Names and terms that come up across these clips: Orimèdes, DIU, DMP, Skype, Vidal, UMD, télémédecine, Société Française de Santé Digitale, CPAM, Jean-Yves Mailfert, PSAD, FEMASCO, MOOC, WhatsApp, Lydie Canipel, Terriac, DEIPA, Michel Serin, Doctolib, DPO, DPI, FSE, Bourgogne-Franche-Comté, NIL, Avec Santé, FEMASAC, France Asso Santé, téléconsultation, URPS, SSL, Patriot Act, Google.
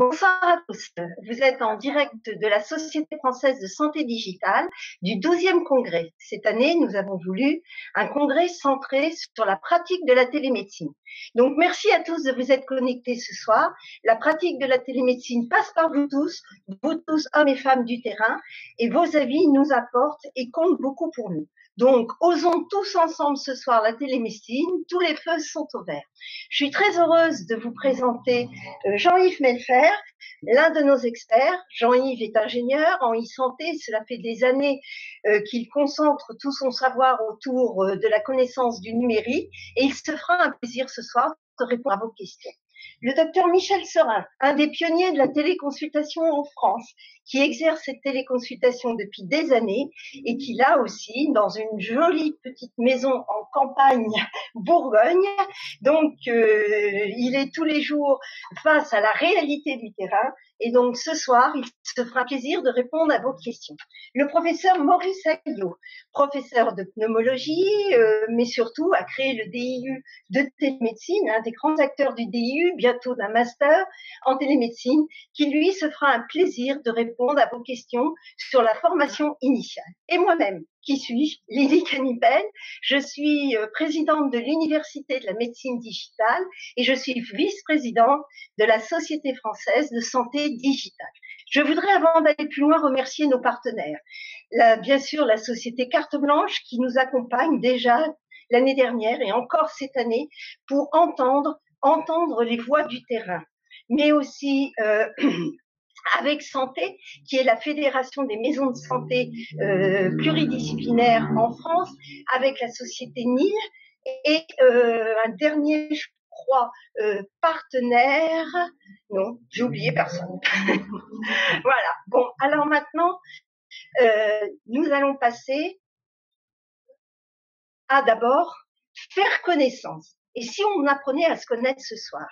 Bonsoir à tous. Vous êtes en direct de la Société Française de Santé Digitale du 12e congrès. Cette année, nous avons voulu un congrès centré sur la pratique de la télémédecine. Donc, merci à tous de vous être connectés ce soir. La pratique de la télémédecine passe par vous tous, hommes et femmes du terrain, et vos avis nous apportent et comptent beaucoup pour nous. Donc, osons tous ensemble ce soir la télémédecine, tous les feux sont ouverts. Je suis très heureuse de vous présenter Jean-Yves Mailfert, l'un de nos experts. Jean-Yves est ingénieur en e-santé, cela fait des années qu'il concentre tout son savoir autour de la connaissance du numérique et il se fera un plaisir ce soir de répondre à vos questions. Le docteur Michel Serin, un des pionniers de la téléconsultation en France, qui exerce cette téléconsultation depuis des années et qui, là aussi, dans une jolie petite maison en campagne Bourgogne, donc il est tous les jours face à la réalité du terrain et donc ce soir, il se fera plaisir de répondre à vos questions. Le professeur Maurice Hayot, professeur de pneumologie, mais surtout a créé le DIU de télémédecine, un des grands acteurs du DIU, bientôt d'un master en télémédecine, qui lui se fera un plaisir de répondre à vos questions sur la formation initiale. Et moi-même, qui suis Lydie Canipel, je suis présidente de l'Université de la médecine digitale et je suis vice-présidente de la Société française de santé digitale. Je voudrais, avant d'aller plus loin, remercier nos partenaires. Bien sûr, la société Carte Blanche qui nous accompagne déjà l'année dernière et encore cette année pour entendre les voix du terrain, mais aussi Avec Santé, qui est la fédération des maisons de santé pluridisciplinaires en France, avec la société NIL et un dernier, je crois, partenaire. Non, j'ai oublié personne. Voilà. Bon, alors maintenant, nous allons passer à d'abord faire connaissance. Et si on apprenait à se connaître ce soir?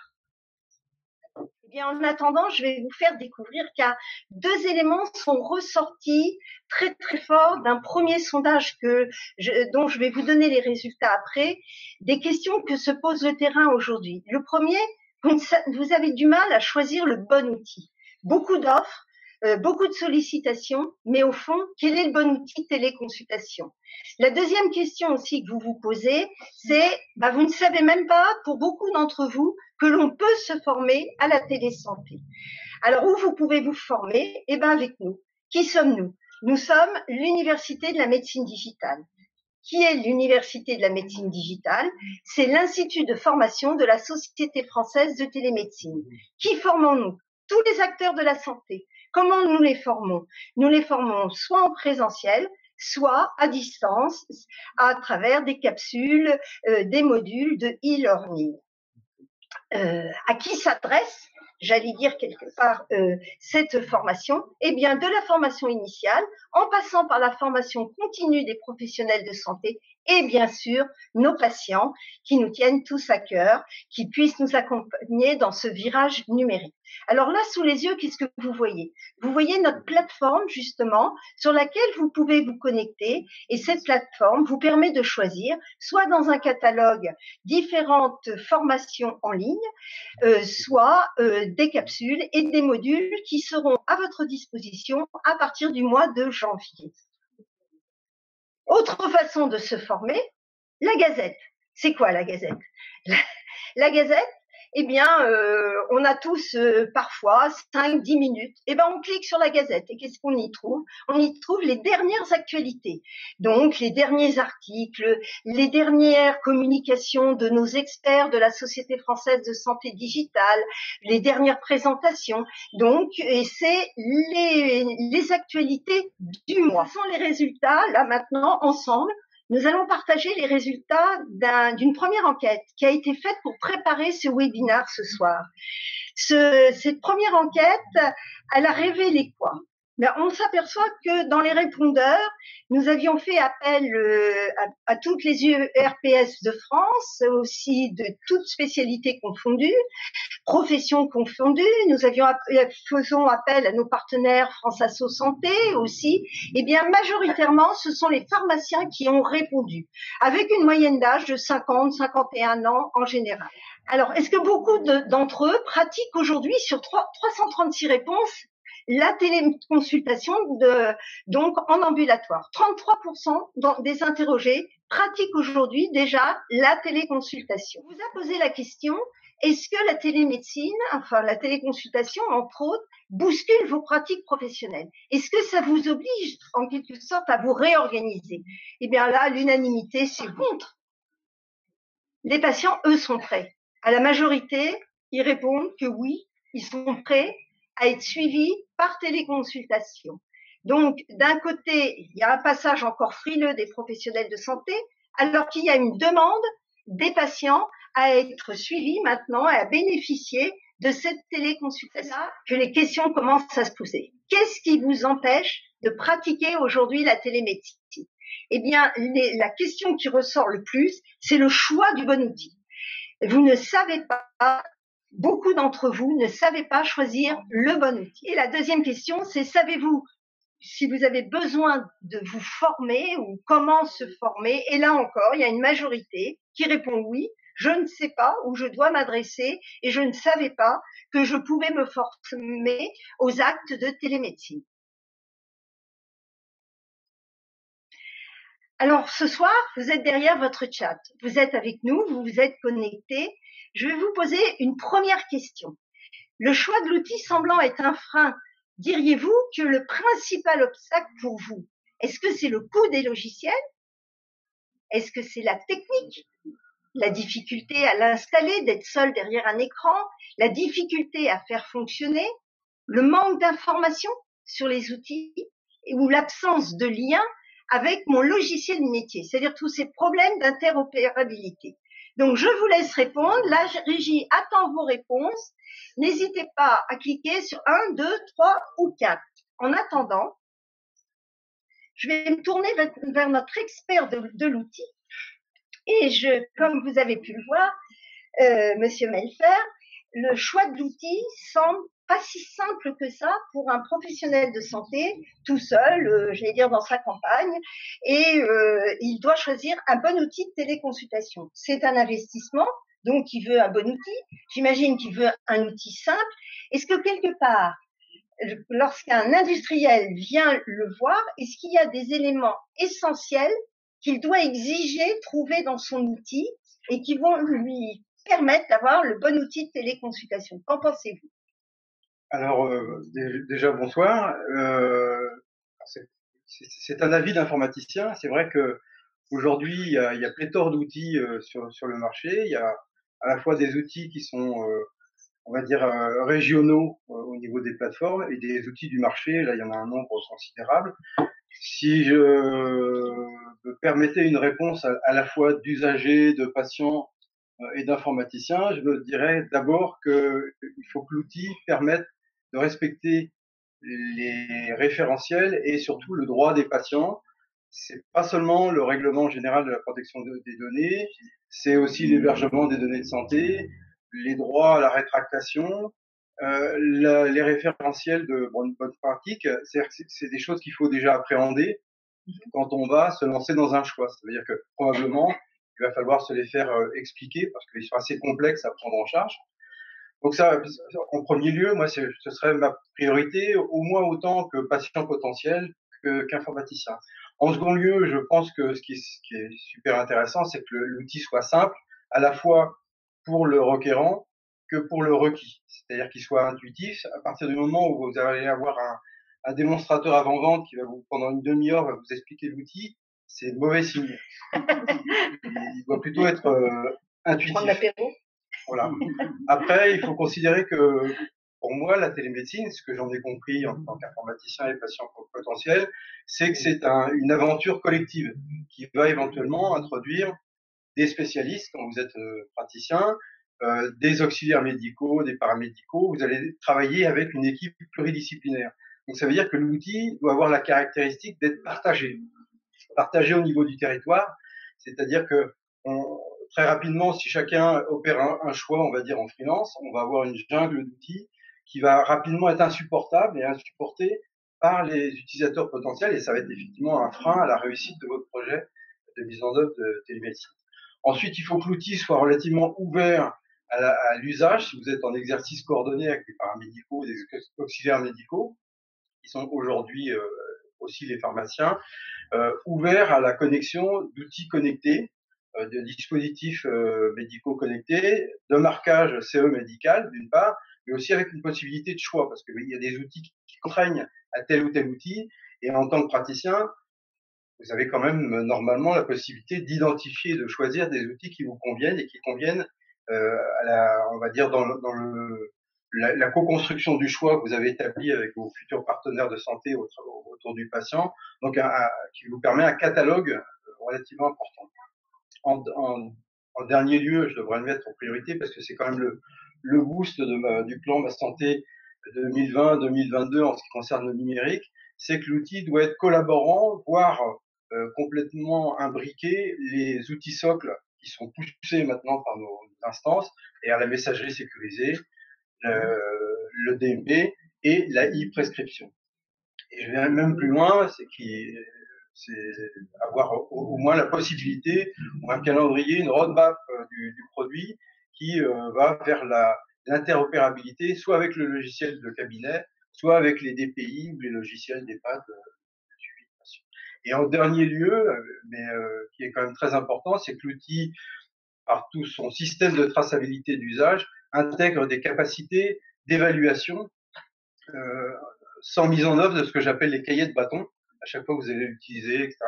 Et en attendant, je vais vous faire découvrir car deux éléments sont ressortis très très forts d'un premier sondage dont je vais vous donner les résultats après, des questions que se pose le terrain aujourd'hui. Le premier, vous avez du mal à choisir le bon outil. Beaucoup d'offres, beaucoup de sollicitations, mais au fond, quel est le bon outil téléconsultation? La deuxième question aussi que vous vous posez, c'est vous ne savez même pas, pour beaucoup d'entre vous, que l'on peut se former à la télésanté. Alors, où vous pouvez vous former? Eh bien, avec nous. Qui sommes-nous? Nous sommes l'Université de la médecine digitale. Qui est l'Université de la médecine digitale? C'est l'Institut de formation de la Société française de télémédecine. Qui formons-nous? Tous les acteurs de la santé. Comment nous les formons? Nous les formons soit en présentiel, soit à distance, à travers des capsules, des modules de e-learning. À qui s'adresse, j'allais dire quelque part, cette formation? Eh bien, de la formation initiale, en passant par la formation continue des professionnels de santé et bien sûr nos patients qui nous tiennent tous à cœur, qui puissent nous accompagner dans ce virage numérique. Alors là, sous les yeux, qu'est-ce que vous voyez? Vous voyez notre plateforme, justement, sur laquelle vous pouvez vous connecter et cette plateforme vous permet de choisir, soit dans un catalogue, différentes formations en ligne, soit des capsules et des modules qui seront à votre disposition à partir du mois de janvier. Autre façon de se former, la gazette. C'est quoi la gazette? La gazette, eh bien, on a tous parfois 5-10 minutes. Eh bien, on clique sur la gazette et qu'est-ce qu'on y trouve? On y trouve les dernières actualités, donc les derniers articles, les dernières communications de nos experts de la Société française de santé digitale, les dernières présentations. Donc, et c'est les actualités du mois. Sans les résultats, là maintenant, ensemble, nous allons partager les résultats d'une première enquête qui a été faite pour préparer ce webinaire ce soir. Cette première enquête, elle a révélé quoi? Ben, on s'aperçoit que dans les répondeurs, nous avions fait appel à toutes les URPS de France, aussi de toutes spécialités confondues, professions confondues. Nous faisons appel à nos partenaires France Asso Santé aussi. Eh bien, majoritairement, ce sont les pharmaciens qui ont répondu, avec une moyenne d'âge de 50-51 ans en général. Alors, est-ce que beaucoup d'entre eux pratiquent aujourd'hui sur 336 réponses la téléconsultation donc en ambulatoire? 33% des interrogés pratiquent aujourd'hui déjà la téléconsultation. On vous a posé la question, est-ce que la télémédecine, enfin la téléconsultation entre autres, bouscule vos pratiques professionnelles? Est-ce que ça vous oblige en quelque sorte à vous réorganiser? Eh bien là, l'unanimité, c'est contre. Les patients, eux, sont prêts. À la majorité, ils répondent que oui, ils sont prêts à être suivis par téléconsultation. Donc, d'un côté, il y a un passage encore frileux des professionnels de santé, alors qu'il y a une demande des patients à être suivis maintenant et à bénéficier de cette téléconsultation-là, que les questions commencent à se poser. Qu'est-ce qui vous empêche de pratiquer aujourd'hui la télémédecine? Eh bien, la question qui ressort le plus, c'est le choix du bon outil. Vous ne savez pas, beaucoup d'entre vous ne savez pas choisir le bon outil. Et la deuxième question, c'est savez-vous si vous avez besoin de vous former ou comment se former? Et là encore, il y a une majorité qui répond oui, je ne sais pas où je dois m'adresser et je ne savais pas que je pouvais me former aux actes de télémédecine. Alors, ce soir, vous êtes derrière votre chat. Vous êtes avec nous, vous vous êtes connectés. Je vais vous poser une première question. Le choix de l'outil semblant être un frein, diriez-vous que le principal obstacle pour vous, est-ce que c'est le coût des logiciels? Est-ce que c'est la technique? La difficulté à l'installer, d'être seul derrière un écran? La difficulté à faire fonctionner? Le manque d'informations sur les outils? Ou l'absence de lien avec mon logiciel de métier, c'est-à-dire tous ces problèmes d'interopérabilité. Donc, je vous laisse répondre. La régie attend vos réponses. N'hésitez pas à cliquer sur 1, 2, 3 ou 4. En attendant, je vais me tourner vers notre expert de l'outil. Et comme vous avez pu le voir, Monsieur Mailfert, le choix de l'outil semble pas si simple que ça pour un professionnel de santé tout seul, dans sa campagne, et il doit choisir un bon outil de téléconsultation. C'est un investissement, donc il veut un bon outil. J'imagine qu'il veut un outil simple. Est-ce que quelque part, lorsqu'un industriel vient le voir, est-ce qu'il y a des éléments essentiels qu'il doit exiger, trouver dans son outil et qui vont lui permettre d'avoir le bon outil de téléconsultation? Qu'en pensez-vous? Alors, déjà, bonsoir. C'est un avis d'informaticien. C'est vrai que aujourd'hui, il y a pléthore d'outils sur le marché. Il y a à la fois des outils qui sont, régionaux au niveau des plateformes et des outils du marché. Là, il y en a un nombre considérable. Si je me permettais une réponse à la fois d'usagers, de patients et d'informaticiens, je me dirais d'abord qu'il faut que l'outil permette de respecter les référentiels et surtout le droit des patients. C'est pas seulement le règlement général de la protection des données, c'est aussi l'hébergement des données de santé, les droits à la rétractation, les référentiels de bonne pratique. C'est des choses qu'il faut déjà appréhender quand on va se lancer dans un choix. Ça veut dire que probablement il va falloir se les faire expliquer parce qu'ils sont assez complexes à prendre en charge. Donc ça, en premier lieu, moi, ce serait ma priorité, au moins autant que patient potentiel qu'informaticien. En second lieu, je pense que ce qui est super intéressant, c'est que l'outil soit simple, à la fois pour le requérant que pour le requis. C'est-à-dire qu'il soit intuitif. À partir du moment où vous allez avoir un démonstrateur avant-vente qui va vous, pendant une demi-heure, va vous expliquer l'outil, c'est mauvais signe. Il doit plutôt être intuitif. Voilà. Après, il faut considérer que, pour moi, la télémédecine, ce que j'en ai compris en tant qu'informaticien et patient potentiel, c'est que c'est une aventure collective qui va éventuellement introduire des spécialistes, quand vous êtes praticien, des auxiliaires médicaux, des paramédicaux. Vous allez travailler avec une équipe pluridisciplinaire. Donc, ça veut dire que l'outil doit avoir la caractéristique d'être partagé au niveau du territoire, c'est-à-dire que très rapidement, si chacun opère un choix, on va dire en freelance, on va avoir une jungle d'outils qui va rapidement être insupportable et insupportée par les utilisateurs potentiels, et ça va être effectivement un frein à la réussite de votre projet de mise en œuvre de télémédecine. Ensuite, il faut que l'outil soit relativement ouvert à l'usage, si vous êtes en exercice coordonné avec les paramédicaux, les auxiliaires médicaux, qui sont aujourd'hui aussi les pharmaciens, ouverts à la connexion d'outils connectés, de dispositifs médicaux connectés, de marquage CE médical d'une part, mais aussi avec une possibilité de choix, parce qu'il y a des outils qui contraignent à tel ou tel outil, et en tant que praticien, vous avez quand même normalement la possibilité d'identifier et de choisir des outils qui vous conviennent et qui conviennent à la, on va dire, dans la co-construction du choix que vous avez établi avec vos futurs partenaires de santé autour du patient, donc qui vous permet un catalogue relativement important. En dernier lieu, je devrais le mettre en priorité parce que c'est quand même le boost du plan Ma Santé 2020-2022 en ce qui concerne le numérique, c'est que l'outil doit être collaborant, voire complètement imbriqué. Les outils socles qui sont poussés maintenant par nos instances, et à la messagerie sécurisée, le DMP et la e-prescription. Et je vais même plus loin, c'est avoir au moins la possibilité, ou un calendrier, une roadmap du produit qui va vers l'interopérabilité, soit avec le logiciel de cabinet, soit avec les DPI ou les logiciels d'EHPAD. Et en dernier lieu, mais qui est quand même très important, c'est que l'outil, par tout son système de traçabilité d'usage, intègre des capacités d'évaluation sans mise en œuvre de ce que j'appelle les cahiers de bâton, à chaque fois que vous allez l'utiliser, etc.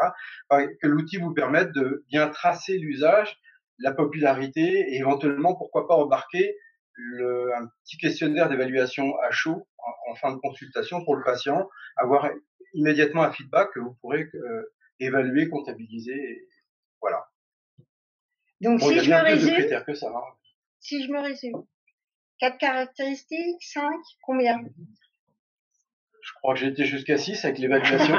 Enfin, que l'outil vous permette de bien tracer l'usage, la popularité et éventuellement, pourquoi pas, embarquer un petit questionnaire d'évaluation à chaud en fin de consultation pour le patient, avoir immédiatement un feedback que vous pourrez évaluer, comptabiliser. Et voilà. Donc, bon, si je me résume, 4 caractéristiques, 5, combien? Je crois que j'étais jusqu'à 6 avec l'évaluation.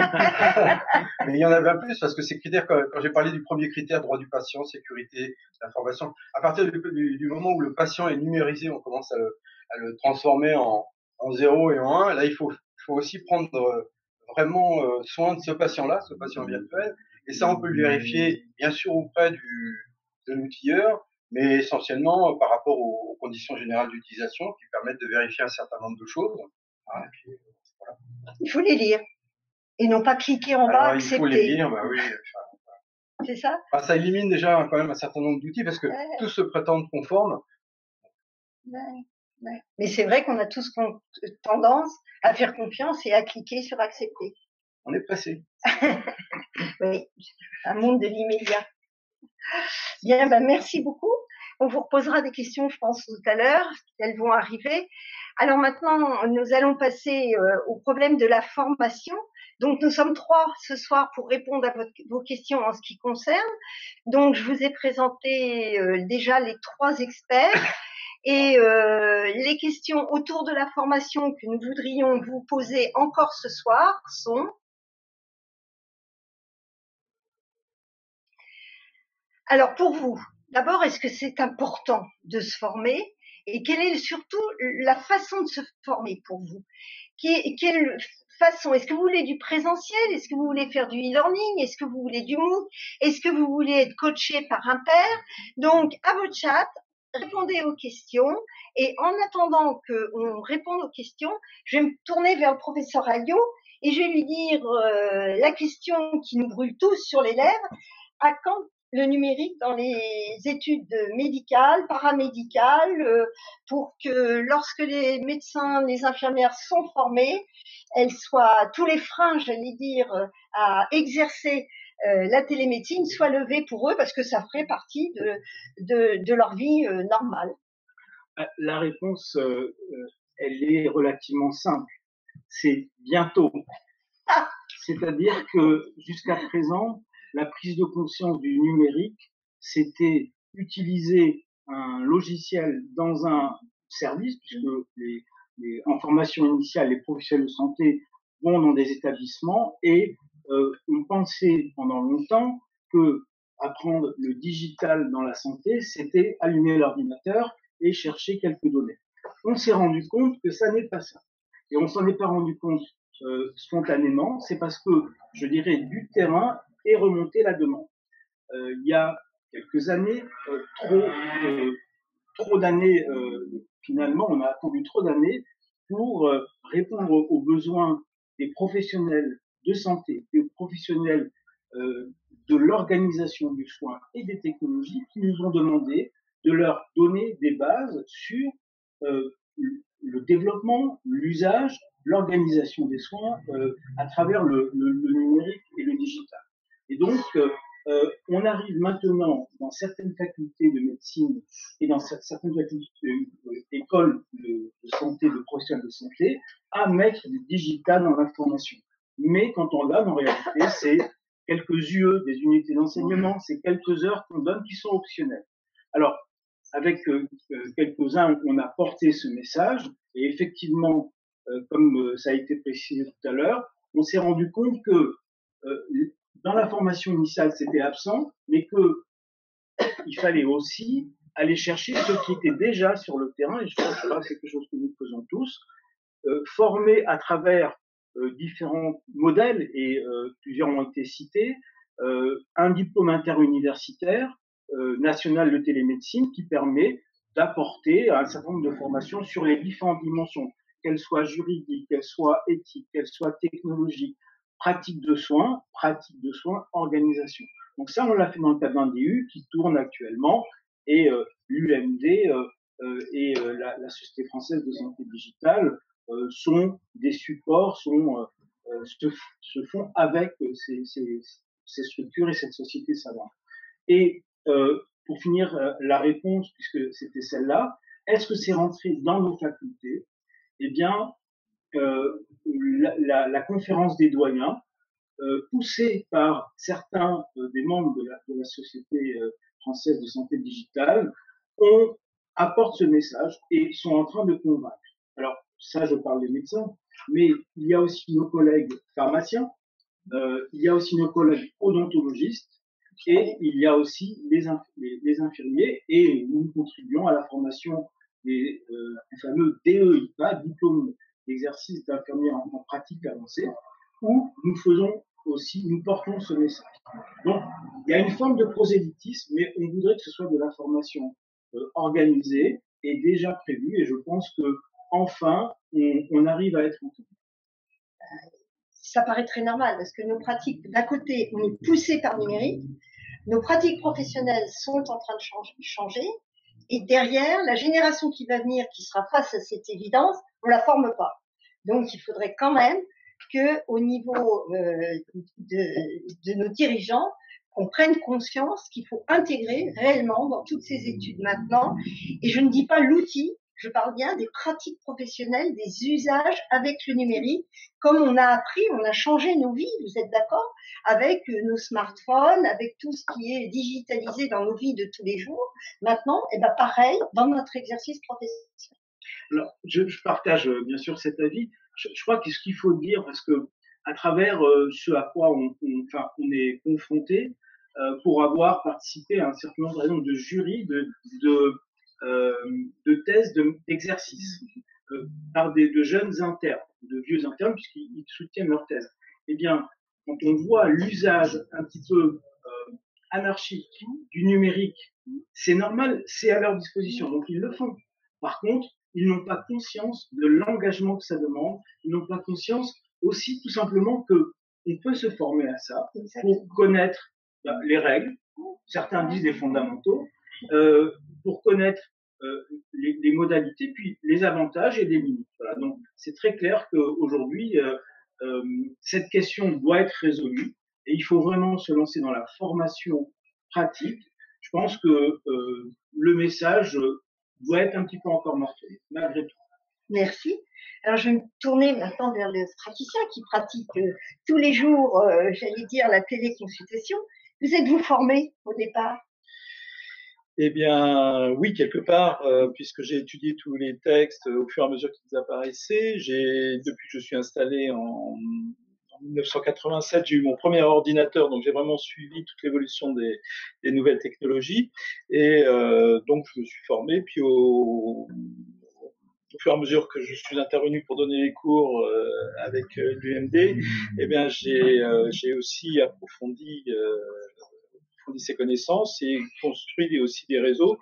Mais il y en avait plus parce que ces critères, quand j'ai parlé du premier critère, droit du patient, sécurité, l'information, à partir du moment où le patient est numérisé, on commence à le transformer en 0 et en 1. Là, il faut aussi prendre vraiment soin de ce patient-là, ce patient virtuel. Et ça, on peut le vérifier, bien sûr, auprès de l'outilleur, mais essentiellement par rapport aux conditions générales d'utilisation qui permettent de vérifier un certain nombre de choses. Ah, et puis, voilà. Il faut les lire et non pas cliquer en bas, accepter. Il faut les lire, bah oui. C'est ça. Bah, ça élimine déjà quand même un certain nombre d'outils parce que tous se prétendent conformes. Ouais. Ouais. Mais c'est vrai qu'on a tous tendance à faire confiance et à cliquer sur accepter. On est pressé. Oui, un monde de l'immédiat. Bien, ben merci beaucoup. On vous reposera des questions, je pense, tout à l'heure. Elles vont arriver. Alors maintenant, nous allons passer au problème de la formation. Donc, nous sommes 3 ce soir pour répondre à vos questions en ce qui concerne. Donc, je vous ai présenté déjà les 3 experts. Et les questions autour de la formation que nous voudrions vous poser encore ce soir sont... Alors pour vous, d'abord, est-ce que c'est important de se former et quelle est surtout la façon de se former pour vous? Quelle façon? Est-ce que vous voulez du présentiel? Est-ce que vous voulez faire du e-learning? Est-ce que vous voulez du MOOC? Est-ce que vous voulez être coaché par un pair? Donc, à votre chat, répondez aux questions, et en attendant qu'on réponde aux questions, je vais me tourner vers le professeur Hayot et je vais lui dire la question qui nous brûle tous sur les lèvres: à quand le numérique dans les études médicales, paramédicales, pour que lorsque les médecins, les infirmières sont formés, elles soient, tous les freins, j'allais dire, à exercer la télémédecine soit levée pour eux, parce que ça ferait partie de leur vie normale. La réponse, elle est relativement simple. C'est bientôt. Ah. C'est-à-dire que jusqu'à présent, la prise de conscience du numérique, c'était utiliser un logiciel dans un service, puisque en formation initiale, les professionnels de santé vont dans des établissements et on pensait pendant longtemps que apprendre le digital dans la santé, c'était allumer l'ordinateur et chercher quelques données. On s'est rendu compte que ça n'est pas ça. Et on s'en est pas rendu compte spontanément, c'est parce que, je dirais, du terrain est remontée la demande. Il y a quelques années, trop d'années, finalement, on a attendu trop d'années pour répondre aux besoins des professionnels de santé, des professionnels de l'organisation du soin et des technologies qui nous ont demandé de leur donner des bases sur le développement, l'usage, l'organisation des soins à travers le numérique et le digital. Et donc, on arrive maintenant dans certaines facultés de médecine et dans certaines écoles de santé, de professionnels de santé, à mettre du digital dans l'information. Mais quand on l'a, en réalité, c'est quelques UE, des unités d'enseignement, c'est quelques heures qu'on donne qui sont optionnelles. Alors, avec quelques-uns, on a porté ce message et effectivement, comme ça a été précisé tout à l'heure, on s'est rendu compte que dans la formation initiale, c'était absent, mais que il fallait aussi aller chercher ceux qui étaient déjà sur le terrain, et je pense que là, c'est quelque chose que nous faisons tous, former à travers différents modèles, et plusieurs ont été cités, un diplôme interuniversitaire national de télémédecine qui permet d'apporter un certain nombre de formations sur les différentes dimensions, qu'elles soient juridiques, qu'elles soient éthiques, qu'elles soient technologiques, pratique de soins, organisation. Donc ça, on l'a fait dans le cadre d'un DIU qui tourne actuellement et l'UMD et la Société Française de Santé Digitale sont des supports, se font avec ces structures et cette société savante. Et pour finir la réponse, puisque c'était celle-là, est-ce que c'est rentré dans nos facultés? Eh bien, la conférence des doyens, poussée par certains des membres de la Société Française de Santé Digitale, apporte ce message et sont en train de convaincre. Alors, ça, je parle des médecins, mais il y a aussi nos collègues pharmaciens, il y a aussi nos collègues odontologistes, et il y a aussi les infirmiers, et nous contribuons à la formation des fameux DEIPA, diplômes d'exercice d'infirmière en pratique avancée, où nous faisons aussi, nous portons ce message. Donc, il y a une forme de prosélytisme, mais on voudrait que ce soit de la formation organisée et déjà prévue, et je pense que enfin, on arrive à être entendu. Ça paraît très normal, parce que nos pratiques, d'un côté, on est poussé par le numérique, nos pratiques professionnelles sont en train de changer, et derrière, la génération qui va venir, qui sera face à cette évidence, on la forme pas. Donc, il faudrait quand même que, au niveau de nos dirigeants, qu'on prenne conscience qu'il faut intégrer réellement dans toutes ces études maintenant. Et je ne dis pas l'outil, je parle bien des pratiques professionnelles, des usages avec le numérique. Comme on a appris, on a changé nos vies, vous êtes d'accord? Avec nos smartphones, avec tout ce qui est digitalisé dans nos vies de tous les jours. Maintenant, eh ben pareil, dans notre exercice professionnel. Alors, je partage bien sûr cet avis. Je crois que ce qu'il faut dire, parce que à travers ce à quoi on est confronté, pour avoir participé à un certain nombre de jurys, de thèses, d'exercices, par de jeunes internes, de vieux internes, puisqu'ils soutiennent leur thèse. Eh bien, quand on voit l'usage un petit peu anarchique du numérique, c'est normal, c'est à leur disposition, donc ils le font. Par contre, ils n'ont pas conscience de l'engagement que ça demande, ils n'ont pas conscience aussi tout simplement que on peut se former à ça pour connaître les règles, certains disent les fondamentaux, pour connaître les modalités, puis les avantages et les limites. Voilà, donc c'est très clair qu'aujourd'hui, cette question doit être résolue et il faut vraiment se lancer dans la formation pratique. Je pense que le message doit être un petit peu encore morcelé, malgré tout. Merci. Alors, je vais me tourner maintenant vers les praticiens qui pratiquent tous les jours, j'allais dire, la téléconsultation. Vous êtes-vous formés au départ? Eh bien, oui, quelque part, puisque j'ai étudié tous les textes au fur et à mesure qu'ils apparaissaient. Depuis que je suis installé en 1987, j'ai eu mon premier ordinateur, donc j'ai vraiment suivi toute l'évolution des nouvelles technologies. Et donc, je me suis formé. Puis, au fur et à mesure que je suis intervenu pour donner les cours avec l'UMD, eh bien, j'ai aussi approfondi ces connaissances et construit aussi des réseaux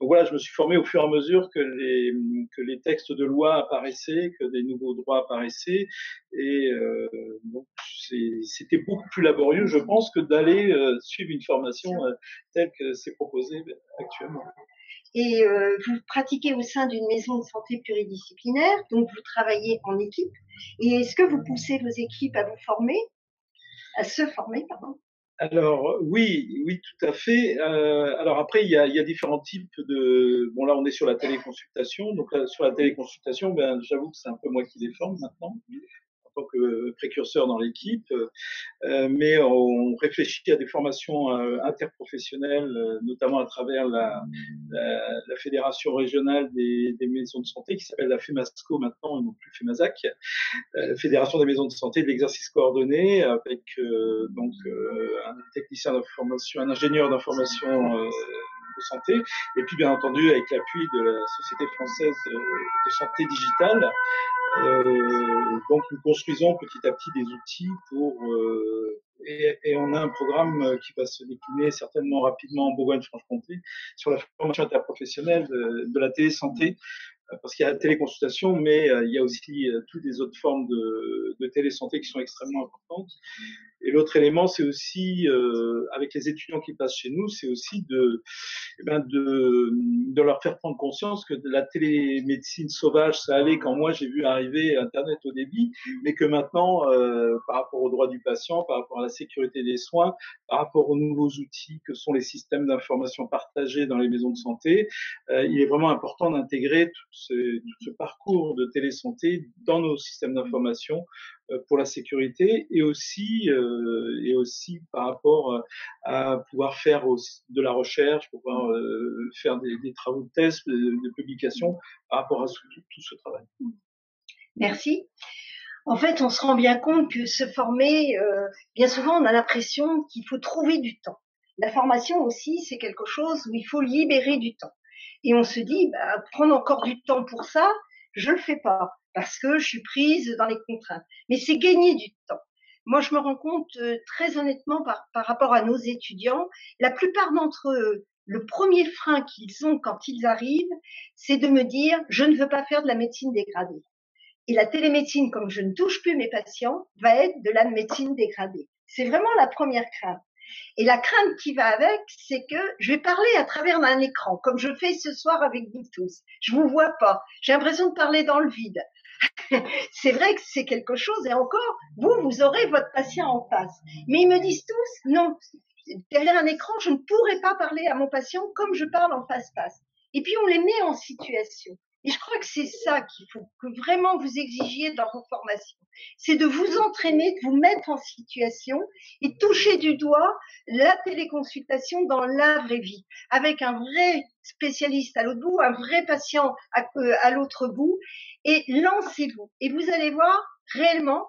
Donc voilà, je me suis formé au fur et à mesure que les textes de loi apparaissaient, que des nouveaux droits apparaissaient, et donc c'était beaucoup plus laborieux, je pense, que d'aller suivre une formation telle que c'est proposé actuellement. Et vous pratiquez au sein d'une maison de santé pluridisciplinaire, donc vous travaillez en équipe. Et est-ce que vous poussez vos équipes à vous former, à se former, pardon ? Alors oui, tout à fait. Alors après, il y a différents types de. Bon là, on est sur la téléconsultation. Donc là, sur la téléconsultation, ben j'avoue que c'est un peu moi qui les forme maintenant, en tant que précurseur dans l'équipe. Mais on réfléchit à des formations interprofessionnelles, notamment à travers la fédération régionale des maisons de santé qui s'appelle la FEMASCO maintenant et non plus FEMASAC, fédération des maisons de santé de l'exercice coordonné avec un technicien d'information, un ingénieur d'information de santé, et puis bien entendu avec l'appui de la Société Française de Santé Digitale. Donc nous construisons petit à petit des outils pour et on a un programme qui va se décliner certainement rapidement en Bourgogne-Franche-Comté sur la formation interprofessionnelle de la télésanté, parce qu'il y a la téléconsultation, mais il y a aussi toutes les autres formes de télésanté qui sont extrêmement importantes. Et l'autre élément, c'est aussi, avec les étudiants qui passent chez nous, c'est aussi de leur faire prendre conscience que de la télémédecine sauvage, ça allait quand moi j'ai vu arriver Internet au débit, mais que maintenant, par rapport aux droits du patient, par rapport à la sécurité des soins, par rapport aux nouveaux outils que sont les systèmes d'information partagés dans les maisons de santé, il est vraiment important d'intégrer tout ce parcours de télésanté dans nos systèmes d'information pour la sécurité, et aussi par rapport à pouvoir faire de la recherche, pouvoir faire des travaux de thèse, des publications par rapport à tout ce travail. Merci. En fait, on se rend bien compte que se former, bien souvent on a l'impression qu'il faut trouver du temps. La formation aussi, c'est quelque chose où il faut libérer du temps. Et on se dit, bah, prendre encore du temps pour ça, je le fais pas parce que je suis prise dans les contraintes. Mais c'est gagner du temps. Moi, je me rends compte très honnêtement par rapport à nos étudiants, la plupart d'entre eux, le premier frein qu'ils ont quand ils arrivent, c'est de me dire, je ne veux pas faire de la médecine dégradée. Et la télémédecine, comme je ne touche plus mes patients, va être de la médecine dégradée. C'est vraiment la première crainte. Et la crainte qui va avec, c'est que je vais parler à travers un écran, comme je fais ce soir avec vous tous. Je vous vois pas. J'ai l'impression de parler dans le vide. C'est vrai que c'est quelque chose, et encore, vous aurez votre patient en face. Mais ils me disent tous, non, derrière un écran, je ne pourrai pas parler à mon patient comme je parle en face-face. Et puis, on les met en situation. Et je crois que c'est ça qu'il faut que vraiment vous exigiez dans vos formations. C'est de vous entraîner, de vous mettre en situation et toucher du doigt la téléconsultation dans la vraie vie, avec un vrai spécialiste à l'autre bout, un vrai patient à l'autre bout, et lancez-vous. Et vous allez voir réellement,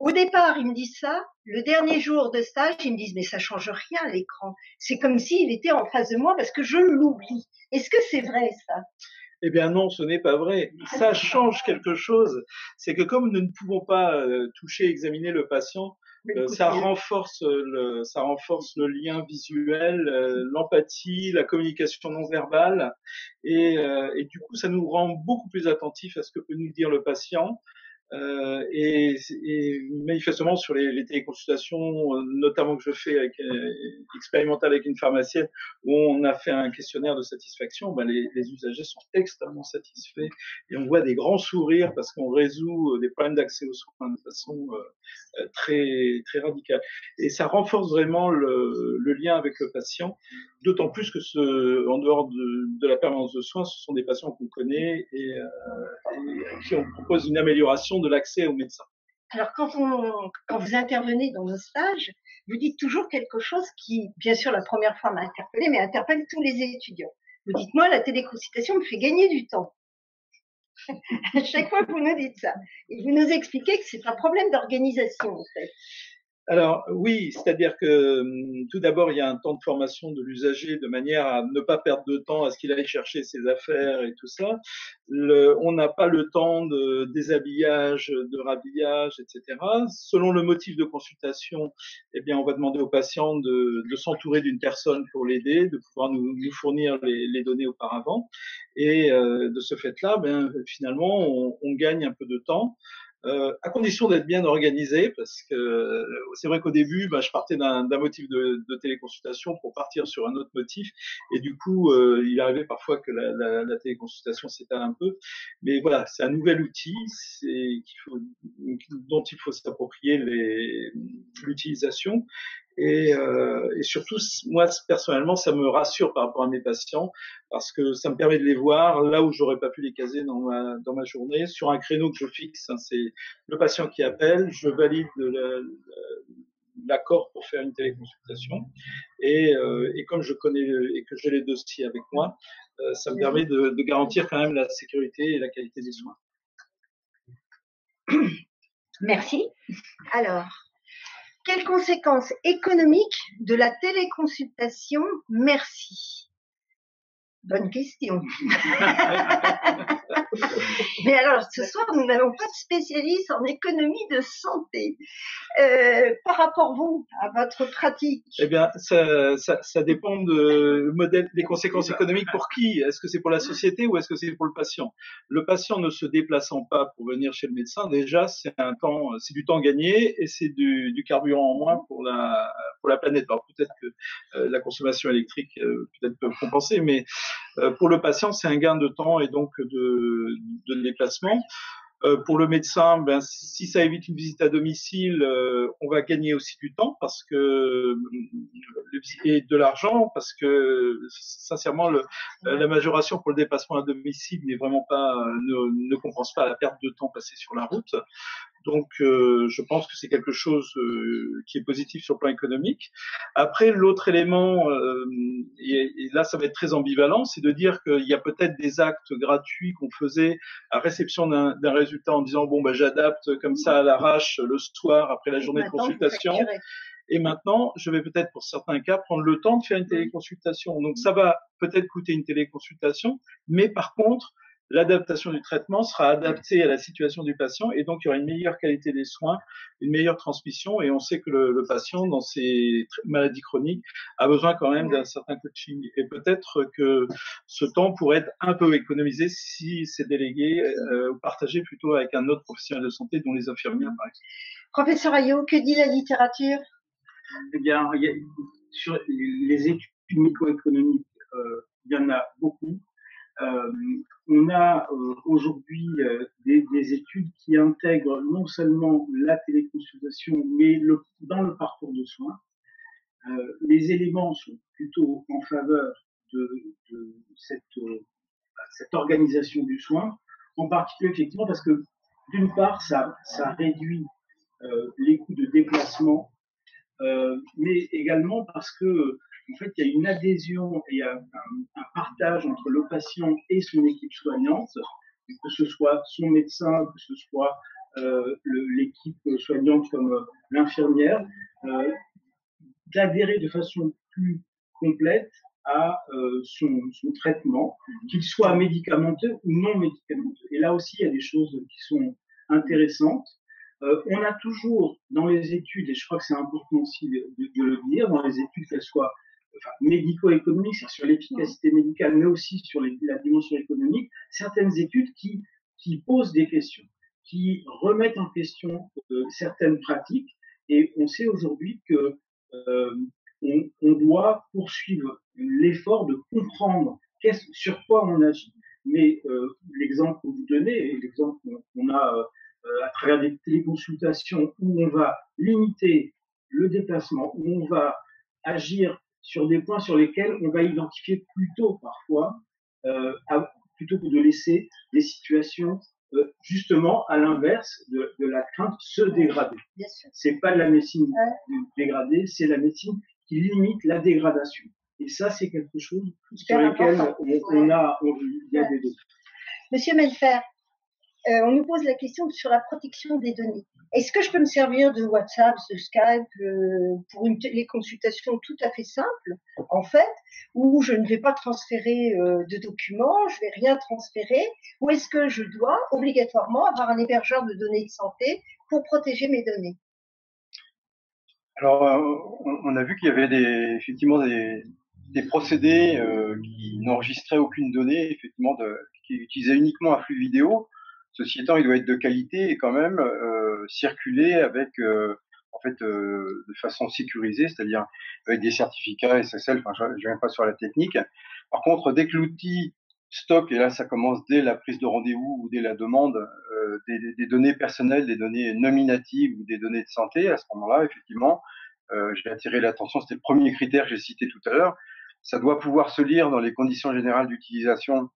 au départ, ils me disent ça. Le dernier jour de stage, ils me disent « mais ça change rien l'écran. C'est comme s'il était en face de moi parce que je l'oublie. » Est-ce que c'est vrai ça ? Eh bien non, ce n'est pas vrai. Ça change quelque chose. C'est que comme nous ne pouvons pas toucher, examiner le patient, ça renforce le lien visuel, l'empathie, la communication non verbale, et du coup, ça nous rend beaucoup plus attentifs à ce que peut nous dire le patient. Et manifestement sur les téléconsultations, notamment que je fais expérimentale avec une pharmacienne où on a fait un questionnaire de satisfaction, ben les usagers sont extrêmement satisfaits et on voit des grands sourires parce qu'on résout des problèmes d'accès aux soins de façon très très radicale. Et ça renforce vraiment le lien avec le patient, d'autant plus que en dehors de la permanence de soins, ce sont des patients qu'on connaît et à qui on propose une amélioration de l'accès aux médecins. Alors, quand vous intervenez dans nos stages, vous dites toujours quelque chose qui, bien sûr, la première fois m'a interpellée, mais interpelle tous les étudiants. Vous dites, moi, la téléconsultation me fait gagner du temps. À chaque fois que vous nous dites ça. Et vous nous expliquez que c'est un problème d'organisation, en fait. Alors oui, c'est-à-dire que tout d'abord, il y a un temps de formation de l'usager de manière à ne pas perdre de temps à ce qu'il aille chercher ses affaires et tout ça. On n'a pas le temps de déshabillage, de rhabillage, etc. Selon le motif de consultation, eh bien, on va demander au patient de s'entourer d'une personne pour l'aider, de pouvoir nous fournir les données auparavant. Et de ce fait-là, ben, finalement, on gagne un peu de temps. À condition d'être bien organisé, parce que c'est vrai qu'au début, je partais d'un motif de téléconsultation pour partir sur un autre motif, et du coup, il arrivait parfois que la téléconsultation s'étale un peu. Mais voilà, c'est un nouvel outil, dont il faut s'approprier l'utilisation. Et surtout, moi, personnellement, ça me rassure par rapport à mes patients parce que ça me permet de les voir là où j'aurais pas pu les caser dans ma journée, sur un créneau que je fixe. C'est le patient qui appelle, je valide l'accord pour faire une téléconsultation et comme je connais et que j'ai les dossiers avec moi, ça me permet de garantir quand même la sécurité et la qualité des soins. Merci. Alors, quelles conséquences économiques de la téléconsultation? Merci. Bonne question. Mais alors, ce soir, nous n'avons pas de spécialiste en économie de santé. Par rapport, vous, à votre pratique? Eh bien, ça dépend du modèle, des conséquences économiques pour qui? Est-ce que c'est pour la société ou est-ce que c'est pour le patient? Le patient ne se déplaçant pas pour venir chez le médecin, déjà, c'est du temps gagné et c'est du carburant en moins pour la planète. Alors, peut-être que la consommation électrique peut-être peut compenser, mais pour le patient, c'est un gain de temps et donc de déplacement. Pour le médecin, ben, si ça évite une visite à domicile, on va gagner aussi du temps parce que et de l'argent parce que sincèrement, la majoration pour le déplacement à domicile n'est vraiment pas ne compense pas la perte de temps passée sur la route. Donc, je pense que c'est quelque chose qui est positif sur le plan économique. Après, l'autre élément, et là, ça va être très ambivalent, c'est de dire qu'il y a peut-être des actes gratuits qu'on faisait à réception d'un résultat en disant « bon, j'adapte comme ça à l'arrache le soir après la journée de consultation ». Et maintenant, je vais peut-être pour certains cas prendre le temps de faire une téléconsultation. Donc, ça va peut-être coûter une téléconsultation, mais par contre… l'adaptation du traitement sera adaptée à la situation du patient et donc il y aura une meilleure qualité des soins, une meilleure transmission et on sait que le patient dans ses maladies chroniques a besoin quand même d'un certain coaching et peut-être que ce temps pourrait être un peu économisé si c'est délégué ou partagé plutôt avec un autre professionnel de santé dont les infirmières par exemple. Professeur Hayot, que dit la littérature? Eh bien, sur les études microéconomiques, il y en a beaucoup. On a aujourd'hui des études qui intègrent non seulement la téléconsultation, mais dans le parcours de soins. Les éléments sont plutôt en faveur de cette organisation du soin, en particulier effectivement parce que d'une part, ça réduit les coûts de déplacement, mais également parce que en fait, il y a une adhésion et un partage entre le patient et son équipe soignante, que ce soit son médecin, que ce soit l'équipe soignante comme l'infirmière, d'adhérer de façon plus complète à son traitement, qu'il soit médicamenteux ou non médicamenteux. Et là aussi, il y a des choses qui sont intéressantes. On a toujours dans les études, et je crois que c'est important aussi de le dire, dans les études qu'elles soient médico-économique, sur l'efficacité médicale, mais aussi sur la dimension économique, certaines études qui posent des questions, qui remettent en question certaines pratiques. Et on sait aujourd'hui que on doit poursuivre l'effort de comprendre sur quoi on agit. Mais l'exemple que vous donnez, l'exemple qu'on a à travers des téléconsultations où on va limiter le déplacement, où on va agir sur des points sur lesquels on va identifier plus tôt parfois, plutôt que de laisser des situations justement à l'inverse de la crainte se dégrader. C'est pas de la médecine dégradée, c'est la médecine qui limite la dégradation. Et ça, c'est quelque chose sur lequel il y a des doutes. Monsieur Mailfert, on nous pose la question sur la protection des données. Est-ce que je peux me servir de WhatsApp, de Skype pour une téléconsultation tout à fait simple, en fait, où je ne vais pas transférer de documents, je ne vais rien transférer, ou est-ce que je dois obligatoirement avoir un hébergeur de données de santé pour protéger mes données? Alors, on a vu qu'il y avait effectivement des procédés qui n'enregistraient aucune donnée, effectivement, qui utilisaient uniquement un flux vidéo. Ceci étant, il doit être de qualité et quand même circuler avec, de façon sécurisée, c'est-à-dire avec des certificats SSL. Enfin, je ne viens pas sur la technique. Par contre, dès que l'outil stocke, et là, ça commence dès la prise de rendez-vous ou dès la demande des données personnelles, des données nominatives ou des données de santé, à ce moment-là, effectivement, j'ai attiré l'attention. C'était le premier critère que j'ai cité tout à l'heure. Ça doit pouvoir se lire dans les conditions générales d'utilisation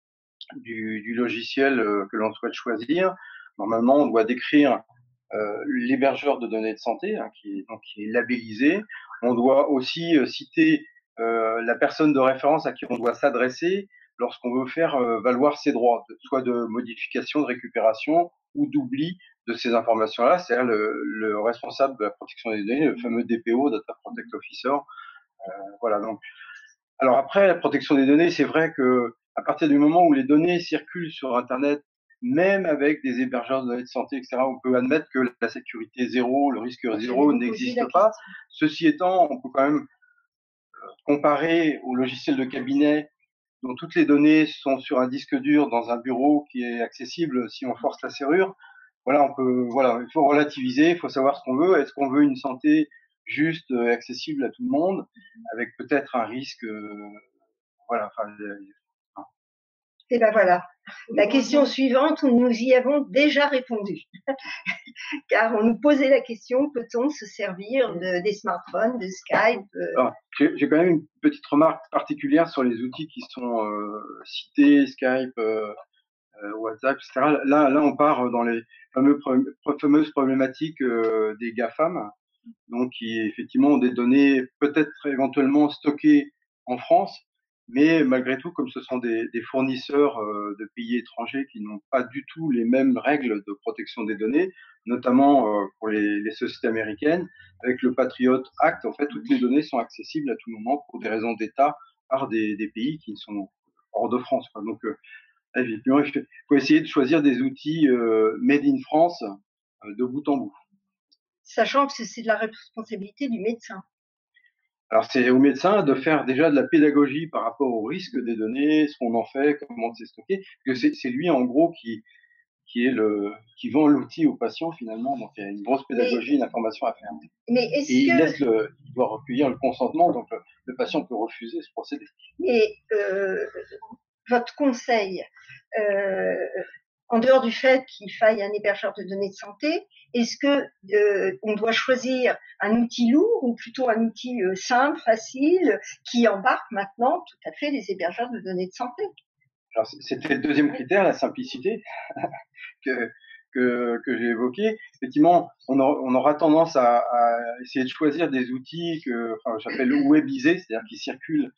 du logiciel que l'on souhaite choisir. Normalement, on doit décrire l'hébergeur de données de santé, hein, qui est labellisé. On doit aussi citer la personne de référence à qui on doit s'adresser lorsqu'on veut faire valoir ses droits, soit de modification, de récupération ou d'oubli de ces informations-là, c'est-à-dire le responsable de la protection des données, le fameux DPO, Data Protect Officer. Voilà. Donc, alors après, la protection des données, c'est vrai que à partir du moment où les données circulent sur Internet, même avec des hébergeurs de données de santé, etc., on peut admettre que la sécurité zéro, le risque zéro n'existe pas. Ceci étant, on peut quand même comparer au logiciel de cabinet dont toutes les données sont sur un disque dur dans un bureau qui est accessible si on force la serrure. Voilà, il faut relativiser, il faut savoir ce qu'on veut. Est-ce qu'on veut une santé juste, accessible à tout le monde, avec peut-être un risque, Et ben voilà, la question suivante, nous y avons déjà répondu, car on nous posait la question, peut-on se servir des smartphones, de Skype? J'ai quand même une petite remarque particulière sur les outils qui sont cités, Skype, WhatsApp, etc. Là, on part dans les fameuses problématiques des GAFAM, donc qui effectivement ont des données peut-être éventuellement stockées en France. Mais malgré tout, comme ce sont des fournisseurs de pays étrangers qui n'ont pas du tout les mêmes règles de protection des données, notamment pour les sociétés américaines, avec le Patriot Act, en fait, toutes les données sont accessibles à tout moment pour des raisons d'État par des pays qui sont hors de France. Quoi. Donc, évidemment, il faut essayer de choisir des outils made in France de bout en bout. Sachant que c'est de la responsabilité du médecin. Alors, c'est au médecin de faire déjà de la pédagogie par rapport au risque des données, ce qu'on en fait, comment c'est stocké. C'est lui, en gros, qui vend l'outil aux patients, finalement. Donc, il y a une grosse pédagogie, une information à faire. Mais il doit recueillir le consentement, donc le patient peut refuser ce procédé. Mais votre conseil, en dehors du fait qu'il faille un hébergeur de données de santé, est-ce que on doit choisir un outil lourd ou plutôt un outil simple, facile, qui embarque maintenant tout à fait les hébergeurs de données de santé? Alors c'était le deuxième critère, la simplicité que j'ai évoqué. Effectivement, on aura tendance à essayer de choisir des outils que j'appelle webisés, c'est-à-dire qui circulent,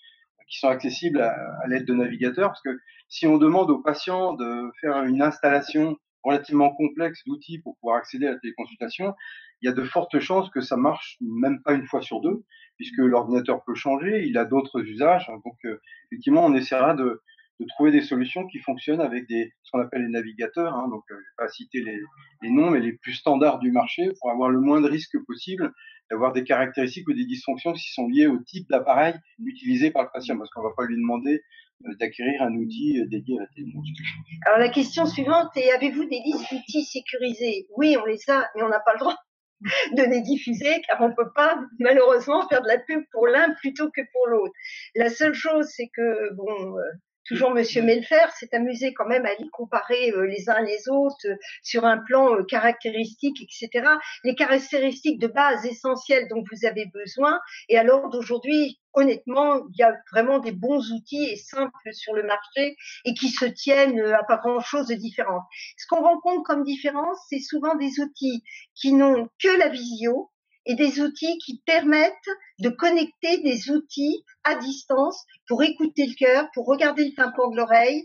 qui sont accessibles à l'aide de navigateurs, parce que si on demande aux patients de faire une installation relativement complexe d'outils pour pouvoir accéder à la téléconsultation, il y a de fortes chances que ça marche même pas une fois sur deux, puisque l'ordinateur peut changer, il a d'autres usages. Donc, effectivement, on essaiera de trouver des solutions qui fonctionnent avec ce qu'on appelle les navigateurs. Hein, donc, je vais pas citer les noms, mais les plus standards du marché pour avoir le moins de risques possible d'avoir des caractéristiques ou des dysfonctions qui sont liées au type d'appareil utilisé par le patient, parce qu'on va pas lui demander d'acquérir un outil dédié à la téléconsultation. Alors la question suivante est, avez-vous des listes d'outils sécurisés? Oui, on les a, mais on n'a pas le droit de les diffuser, car on ne peut pas malheureusement faire de la pub pour l'un plutôt que pour l'autre. La seule chose, c'est que, bon, toujours Monsieur Mailfert s'est amusé quand même à les comparer les uns les autres sur un plan caractéristique, etc. Les caractéristiques de base essentielles dont vous avez besoin. Et alors d'aujourd'hui, honnêtement, il y a vraiment des bons outils et simples sur le marché et qui se tiennent à pas grand-chose de différent. Ce qu'on rencontre comme différence, c'est souvent des outils qui n'ont que la visio, et des outils qui permettent de connecter des outils à distance pour écouter le cœur, pour regarder le tympan de l'oreille,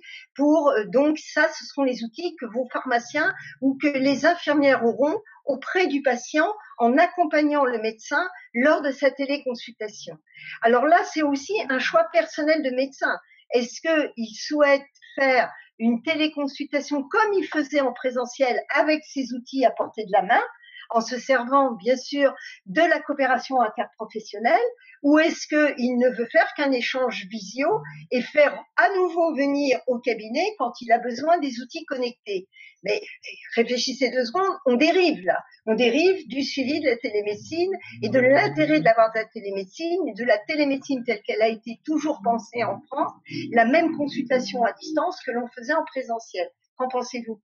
donc ça, ce seront les outils que vos pharmaciens ou que les infirmières auront auprès du patient en accompagnant le médecin lors de sa téléconsultation. Alors là, c'est aussi un choix personnel de médecin. Est-ce qu'il souhaite faire une téléconsultation comme il faisait en présentiel avec ses outils à portée de la main, en se servant bien sûr de la coopération interprofessionnelle, ou est-ce qu'il ne veut faire qu'un échange visio et faire à nouveau venir au cabinet quand il a besoin des outils connectés? Mais réfléchissez 2 secondes, on dérive là. On dérive du suivi de la télémédecine et de l'intérêt de l'avoir de la télémédecine et de la télémédecine telle qu'elle a été toujours pensée en France, la même consultation à distance que l'on faisait en présentiel. Qu'en pensez-vous ?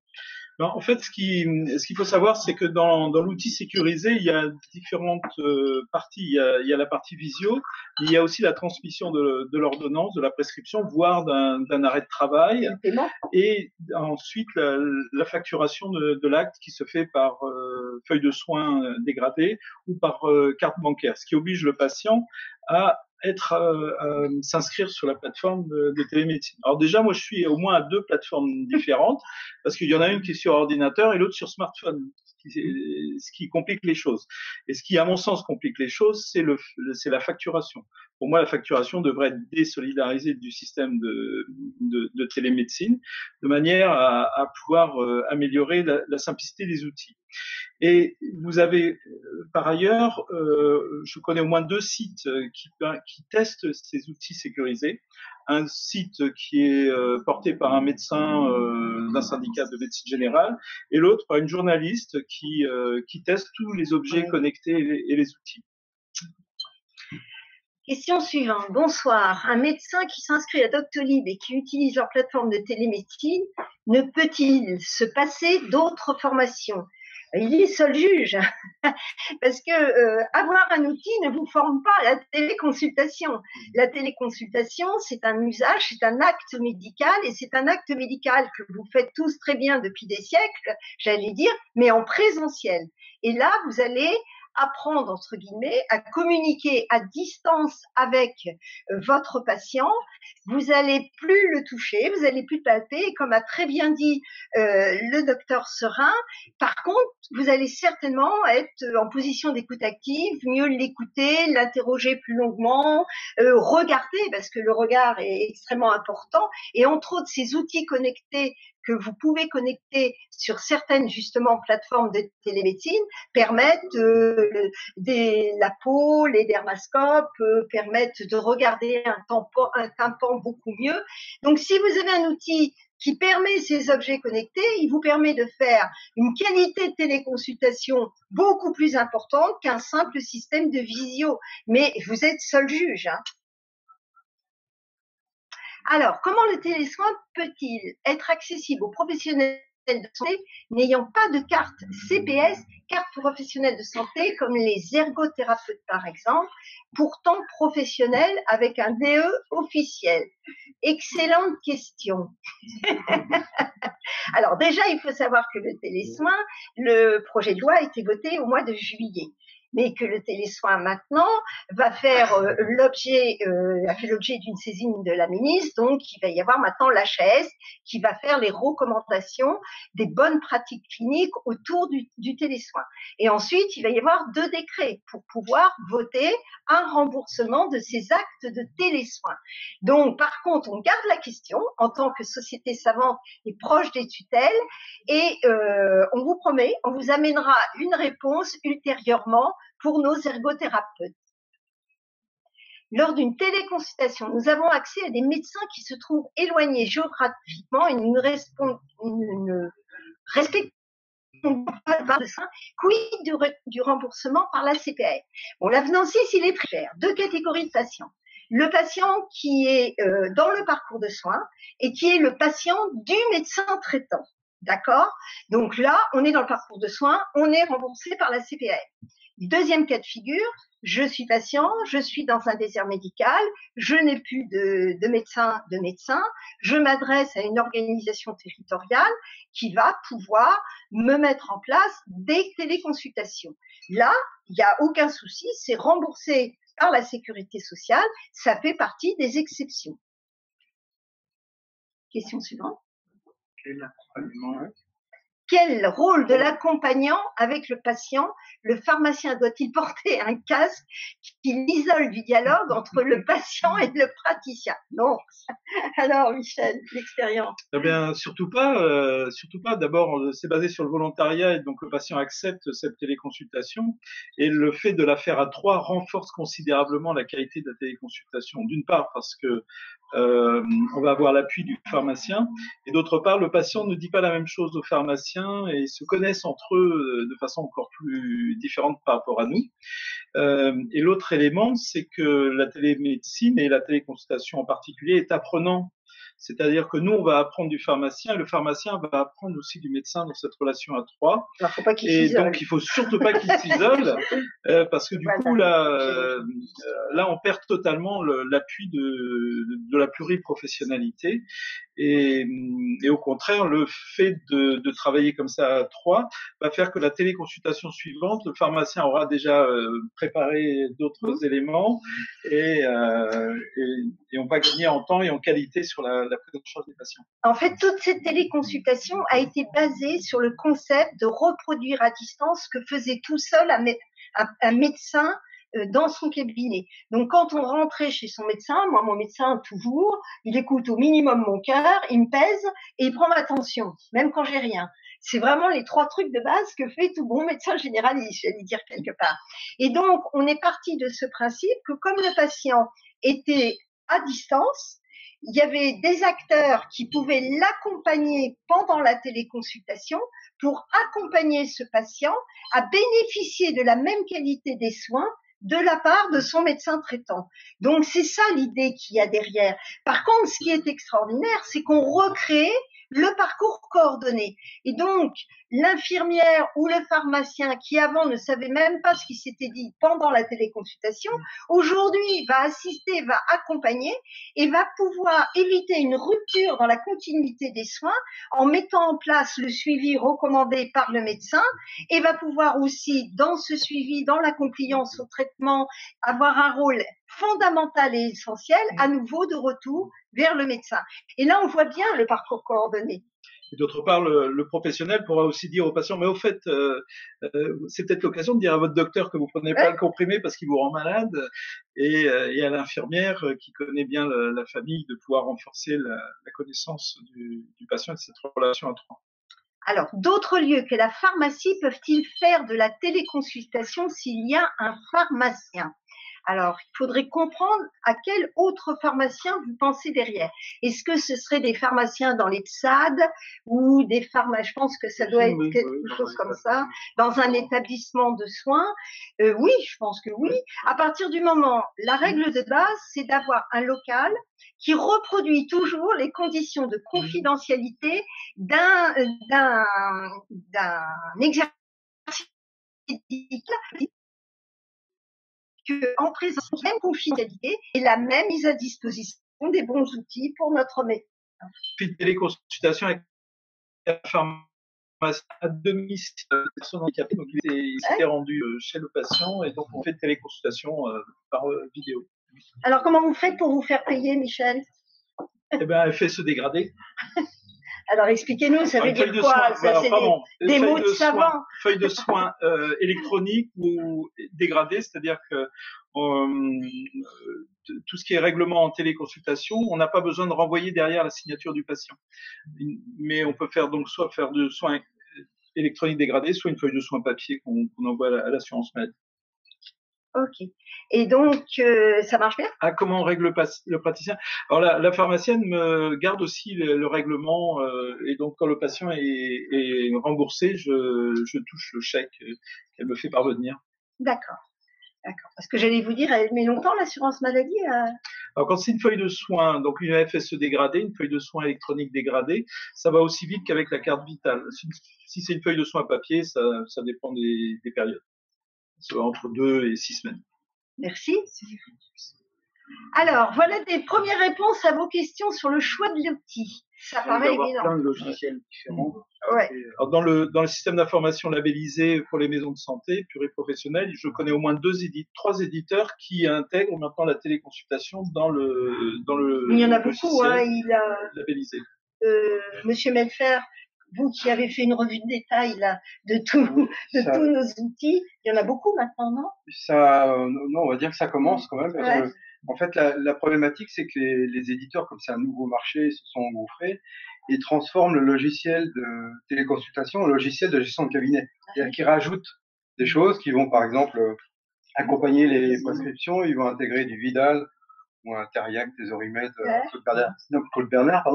Alors, en fait, ce qu'il faut savoir, c'est que dans l'outil sécurisé, il y a différentes parties. Il y a la partie visio, il y a aussi la transmission de l'ordonnance, de la prescription, voire d'un arrêt de travail. Et ensuite, la facturation de l'acte qui se fait par feuille de soins dégradée ou par carte bancaire, ce qui oblige le patient à s'inscrire sur la plateforme de télémédecine. Alors déjà, moi, je suis au moins à 2 plateformes différentes parce qu'il y en a une qui est sur ordinateur et l'autre sur smartphone, ce qui complique les choses. Et ce qui, à mon sens, complique les choses, c'est la facturation. Pour moi, la facturation devrait être désolidarisée du système de télémédecine de manière à pouvoir améliorer la simplicité des outils. Et vous avez, par ailleurs, je connais au moins 2 sites qui testent ces outils sécurisés. Un site qui est porté par un médecin d'un syndicat de médecine générale et l'autre par une journaliste qui teste tous les objets connectés et les outils. Question suivante. Bonsoir. Un médecin qui s'inscrit à Doctolib et qui utilise leur plateforme de télémédecine ne peut-il se passer d'autres formations ? Il est seul juge, parce que avoir un outil ne vous forme pas à la téléconsultation. La téléconsultation, c'est un usage, c'est un acte médical, et c'est un acte médical que vous faites tous très bien depuis des siècles, j'allais dire, mais en présentiel. Et là, vous allez apprendre, entre guillemets, à communiquer à distance avec votre patient. Vous allez plus le toucher, vous allez plus le palper, et comme a très bien dit le docteur Serin, par contre, vous allez certainement être en position d'écoute active, mieux l'écouter, l'interroger plus longuement, regarder, parce que le regard est extrêmement important, et entre autres, ces outils connectés que vous pouvez connecter sur certaines, justement, plateformes de télémédecine permettent la peau, les dermascopes, permettent de regarder un tympan beaucoup mieux. Donc, si vous avez un outil qui permet ces objets connectés, il vous permet de faire une qualité de téléconsultation beaucoup plus importante qu'un simple système de visio. Mais vous êtes seul juge, hein. Alors, comment le télésoin peut-il être accessible aux professionnels de santé n'ayant pas de carte CPS, carte professionnelle de santé, comme les ergothérapeutes par exemple, pourtant professionnels avec un DE officiel? Excellente question. Alors déjà, il faut savoir que le télésoin, le projet de loi a été voté au mois de juillet. Mais que le télésoin maintenant va faire l'objet d'une saisine de la ministre, donc il va y avoir maintenant l'HAS qui va faire les recommandations des bonnes pratiques cliniques autour du télésoin. Et ensuite, il va y avoir 2 décrets pour pouvoir voter un remboursement de ces actes de télésoin. Donc, par contre, on garde la question en tant que société savante et proche des tutelles, et on vous promet, on vous amènera une réponse ultérieurement pour nos ergothérapeutes. Lors d'une téléconsultation, nous avons accès à des médecins qui se trouvent éloignés géographiquement et ne respectent pas le sein. Quid du remboursement par la CPAM? Bon, l'avenant 6, il est très clair. 2 catégories de patients. Le patient qui est dans le parcours de soins et qui est le patient du médecin traitant. D'accord? Donc là, on est dans le parcours de soins, on est remboursé par la CPAM. Deuxième cas de figure, je suis patient, je suis dans un désert médical, je n'ai plus de médecin, je m'adresse à une organisation territoriale qui va pouvoir me mettre en place des téléconsultations. Là, il n'y a aucun souci, c'est remboursé par la sécurité sociale, ça fait partie des exceptions. Question suivante. Quel rôle de l'accompagnant avec le patient? Le pharmacien doit-il porter un casque qui l'isole du dialogue entre le patient et le praticien? Non. Alors, Michel, l'expérience. Eh bien, surtout pas. D'abord, c'est basé sur le volontariat et donc le patient accepte cette téléconsultation. Et le fait de la faire à trois renforce considérablement la qualité de la téléconsultation. D'une part, parce que on va avoir l'appui du pharmacien, et d'autre part, le patient ne dit pas la même chose au pharmacien et ils se connaissent entre eux de façon encore plus différente par rapport à nous. Et l'autre élément, c'est que la télémédecine et la téléconsultation en particulier est apprenant. C'est-à-dire que nous, on va apprendre du pharmacien et le pharmacien va apprendre aussi du médecin dans cette relation à trois. Alors, faut pas qu'il s'isole. Donc, il faut surtout pas qu'il s'isole parce que du coup, là, on perd totalement l'appui de la pluriprofessionnalité. Et au contraire, le fait de travailler comme ça à trois va faire que la téléconsultation suivante, le pharmacien aura déjà préparé d'autres éléments et on va gagner en temps et en qualité sur la prise en charge des patients. En fait, toute cette téléconsultation a été basée sur le concept de reproduire à distance ce que faisait tout seul un médecin dans son cabinet. Donc, quand on rentrait chez son médecin, moi, mon médecin, toujours, il écoute au minimum mon cœur, il me pèse et il prend ma tension, même quand j'ai rien. C'est vraiment les trois trucs de base que fait tout bon médecin généraliste, j'allais dire quelque part. Et donc, on est parti de ce principe que comme le patient était à distance, il y avait des acteurs qui pouvaient l'accompagner pendant la téléconsultation pour accompagner ce patient à bénéficier de la même qualité des soins de la part de son médecin traitant. Donc, c'est ça l'idée qu'il y a derrière. Par contre, ce qui est extraordinaire, c'est qu'on recrée le parcours coordonné. Et donc, l'infirmière ou le pharmacien qui avant ne savait même pas ce qui s'était dit pendant la téléconsultation, aujourd'hui va assister, va accompagner et va pouvoir éviter une rupture dans la continuité des soins en mettant en place le suivi recommandé par le médecin et va pouvoir aussi, dans ce suivi, dans la compliance au traitement, avoir un rôle fondamental et essentiel à nouveau de retour vers le médecin. Et là, on voit bien le parcours coordonné. Et d'autre part, le professionnel pourra aussi dire au patient, mais au fait, c'est peut-être l'occasion de dire à votre docteur que vous ne prenez pas le comprimé parce qu'il vous rend malade, et à l'infirmière qui connaît bien la famille de pouvoir renforcer la connaissance du patient et de cette relation à trois. Alors, d'autres lieux que la pharmacie peuvent-ils faire de la téléconsultation s'il y a un pharmacien ? Alors, il faudrait comprendre à quel autre pharmacien vous pensez derrière. Est-ce que ce serait des pharmaciens dans les PSAD ou des pharmaciens, je pense que ça doit être quelque chose comme ça, dans un établissement de soins. Oui, je pense que oui. À partir du moment, la règle de base, c'est d'avoir un local qui reproduit toujours les conditions de confidentialité d'un exercice qu'en présence, la même confidentialité et la même mise à disposition des bons outils pour notre médecin. Puis téléconsultation avec la pharmacie à domicile, les personnes handicapées, donc ils étaient rendus chez le patient et donc on fait téléconsultation par vidéo. Alors comment vous faites pour vous faire payer, Michel? Eh bien, elle fait se dégrader. Alors, expliquez-nous, ça veut dire quoi? C'est des mots de savants. Feuille de soins électronique ou dégradée, c'est-à-dire que tout ce qui est règlement en téléconsultation, on n'a pas besoin de renvoyer derrière la signature du patient. Mais on peut faire donc soit faire de soins électroniques dégradés, soit une feuille de soins papier qu'on envoie à l'assurance maladie. Ok. Et donc, ça marche bien? Ah, comment on règle le praticien? Alors, la pharmacienne me garde aussi le règlement et donc quand le patient est remboursé, je touche le chèque qu'elle me fait parvenir. D'accord. D'accord. Parce que j'allais vous dire, elle met longtemps l'assurance maladie à... Alors, quand c'est une feuille de soins, donc une FSE dégradée, une feuille de soins électronique dégradée, ça va aussi vite qu'avec la carte vitale. Si c'est une feuille de soins papier, ça dépend des périodes. Entre 2 et 6 semaines. Merci. Alors, voilà des premières réponses à vos questions sur le choix de l'outil. Ça paraît évident. Il y a plein de logiciels différents. Ouais. Alors, dans le système d'information labellisé pour les maisons de santé pluriprofessionnelles, je connais au moins 3 éditeurs qui intègrent maintenant la téléconsultation dans le logiciel labellisé. Il y en a beaucoup. Hein, Monsieur Mailfert vous qui avez fait une revue de détail là, de tous nos outils, il y en a beaucoup maintenant, non? Non, on va dire que ça commence quand même. Ouais. En fait, la problématique, c'est que les éditeurs, comme c'est un nouveau marché, se sont engouffrés et transforment le logiciel de téléconsultation en logiciel de gestion de cabinet. C'est-à-dire qu'ils rajoutent des choses qui vont, par exemple, accompagner les prescriptions. Ils vont intégrer du Vidal ou un Terriac, des Orimèdes, Claude Bernard.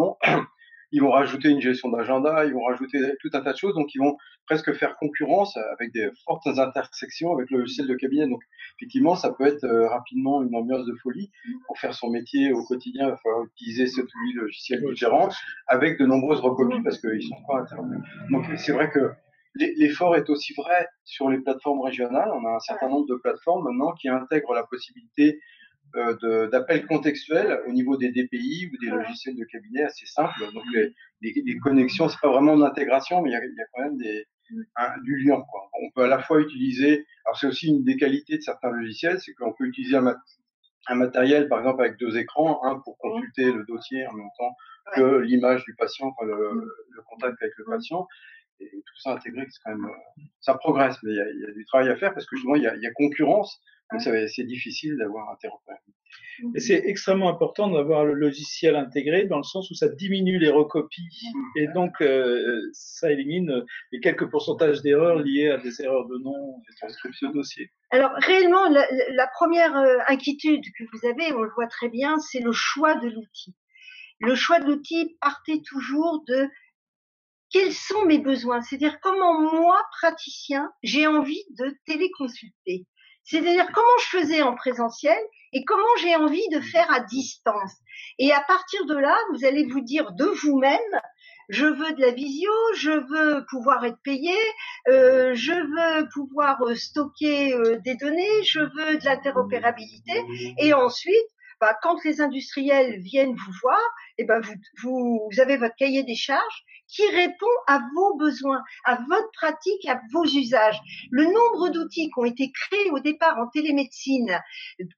Ils vont rajouter une gestion d'agenda, ils vont rajouter tout un tas de choses, donc ils vont presque faire concurrence avec des fortes intersections avec le logiciel de cabinet. Donc effectivement, ça peut être rapidement une ambiance de folie. Pour faire son métier au quotidien, il va falloir utiliser cet outil logiciel différent avec de nombreuses recopies parce qu'ils sont pas intervenus. Donc c'est vrai que l'effort est aussi vrai sur les plateformes régionales. On a un certain nombre de plateformes maintenant qui intègrent la possibilité d'appels contextuels au niveau des DPI ou des logiciels de cabinet assez simples. Donc les connexions, c'est pas vraiment de l'intégration, mais il y a quand même du lien, quoi. On peut à la fois utiliser, alors c'est aussi une des qualités de certains logiciels, c'est qu'on peut utiliser un matériel, par exemple, avec 2 écrans, un pour consulter le dossier en même temps que l'image du patient, enfin, le contact avec le patient. Et tout ça intégré, c'est quand même, ça progresse, mais il y a du travail à faire parce que justement, il y a concurrence. Donc, c'est difficile d'avoir un terrain. Et c'est extrêmement important d'avoir le logiciel intégré dans le sens où ça diminue les recopies et donc ça élimine les quelques pourcentages d'erreurs liées à des erreurs de nom, des transcriptions de dossiers. Alors réellement, la première inquiétude que vous avez, on le voit très bien, c'est le choix de l'outil. Le choix de l'outil partait toujours de quels sont mes besoins, c'est-à-dire comment moi, praticien, j'ai envie de téléconsulter. C'est-à-dire comment je faisais en présentiel et comment j'ai envie de faire à distance. Et à partir de là, vous allez vous dire de vous-même, je veux de la visio, je veux pouvoir être payé, je veux pouvoir stocker des données, je veux de l'interopérabilité. Et ensuite, quand les industriels viennent vous voir, vous avez votre cahier des charges qui répond à vos besoins, à votre pratique, à vos usages. Le nombre d'outils qui ont été créés au départ en télémédecine,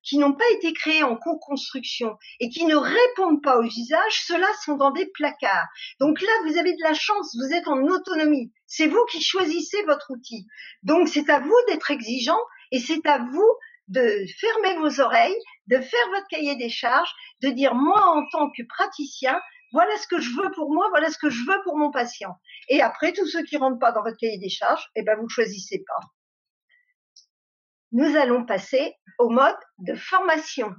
qui n'ont pas été créés en co-construction et qui ne répondent pas aux usages, ceux-là sont dans des placards. Donc là, vous avez de la chance, vous êtes en autonomie. C'est vous qui choisissez votre outil. Donc c'est à vous d'être exigeant et c'est à vous de fermer vos oreilles, de faire votre cahier des charges, de dire « moi, en tant que praticien », voilà ce que je veux pour moi, voilà ce que je veux pour mon patient. Et après, tous ceux qui ne rentrent pas dans votre cahier des charges, vous ne choisissez pas. Nous allons passer au mode de formation.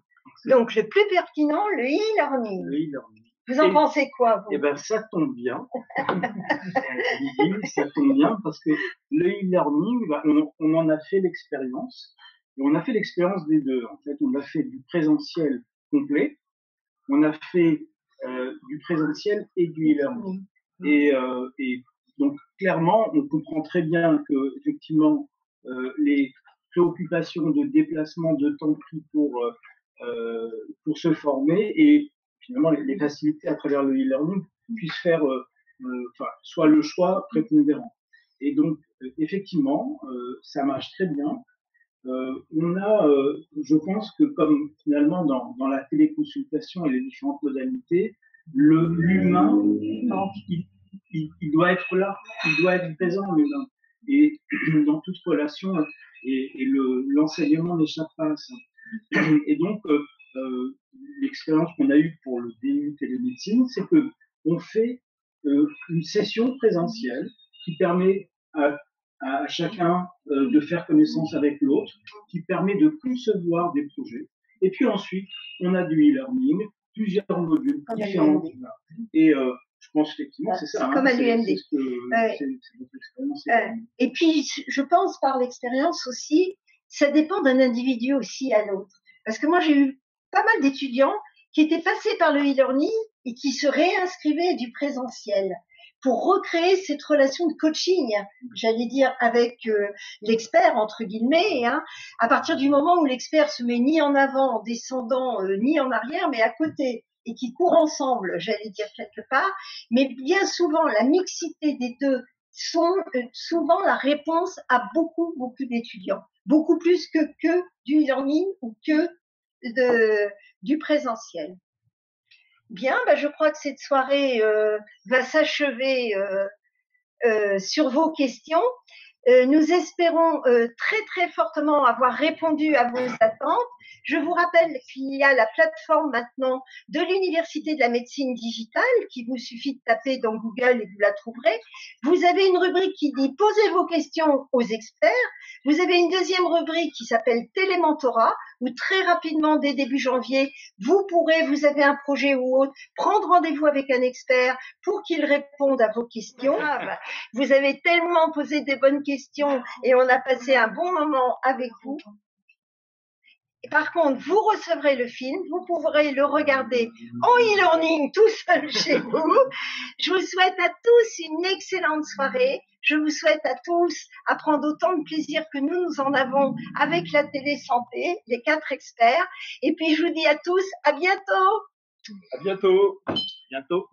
Donc, le plus pertinent, le e-learning. Vous en pensez quoi, vous ? Ça tombe bien. Ça tombe bien parce que le e-learning, on en a fait l'expérience. Et on a fait l'expérience des deux. En fait, on a fait du présentiel complet. On a fait du présentiel et du e-learning. Et donc, clairement, on comprend très bien que, effectivement, les préoccupations de déplacement, de temps pris pour se former et finalement les facilités à travers le e-learning puissent faire soit le choix prépondérant. Et donc, effectivement, ça marche très bien. On a, je pense que comme finalement dans la téléconsultation et les différentes modalités, l'humain, il doit être là, il doit être présent, l'humain. Et dans toute relation, et l'enseignement n'échappe pas à ça. Et donc, l'expérience qu'on a eue pour le DU télémédecine, c'est que on fait une session présentielle qui permet à chacun de faire connaissance avec l'autre, qui permet de concevoir des projets. Et puis ensuite, on a du e-learning, plusieurs modules différents. Et je pense effectivement, c'est ça. Comme à l'UMD. Et puis, je pense par l'expérience aussi, ça dépend d'un individu aussi à l'autre. Parce que moi, j'ai eu pas mal d'étudiants qui étaient passés par le e-learning et qui se réinscrivaient du présentiel, pour recréer cette relation de coaching, j'allais dire, avec l'expert, entre guillemets, à partir du moment où l'expert se met ni en avant, en descendant, ni en arrière, mais à côté, et qui courent ensemble, j'allais dire, quelque part. Mais bien souvent, la mixité des deux sont souvent la réponse à beaucoup, beaucoup d'étudiants. Beaucoup plus que du e-learning ou que du présentiel. Bien, je crois que cette soirée va s'achever sur vos questions. Nous espérons très très fortement avoir répondu à vos attentes. Je vous rappelle qu'il y a la plateforme maintenant de l'Université de la médecine digitale qui vous suffit de taper dans Google et vous la trouverez. Vous avez une rubrique qui dit « Posez vos questions aux experts ». Vous avez une deuxième rubrique qui s'appelle « Télémentorat » où très rapidement, dès début janvier, vous pourrez, vous avez un projet ou autre, prendre rendez-vous avec un expert pour qu'il réponde à vos questions. Vous avez tellement posé des bonnes questions et on a passé un bon moment avec vous. Par contre, vous recevrez le film, vous pourrez le regarder en e-learning tout seul chez vous. Je vous souhaite à tous une excellente soirée. Je vous souhaite à tous à prendre autant de plaisir que nous, nous en avons avec la télésanté, les 4 experts. Et puis, je vous dis à tous, à bientôt. À bientôt.